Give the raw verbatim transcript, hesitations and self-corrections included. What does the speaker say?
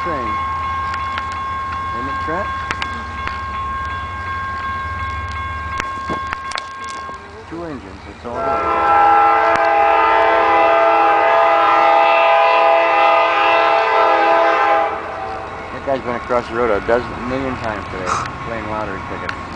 train. Isn't it, Trent? Two engines, that's all it is. That guy's been across the road a dozen million times today, playing lottery tickets.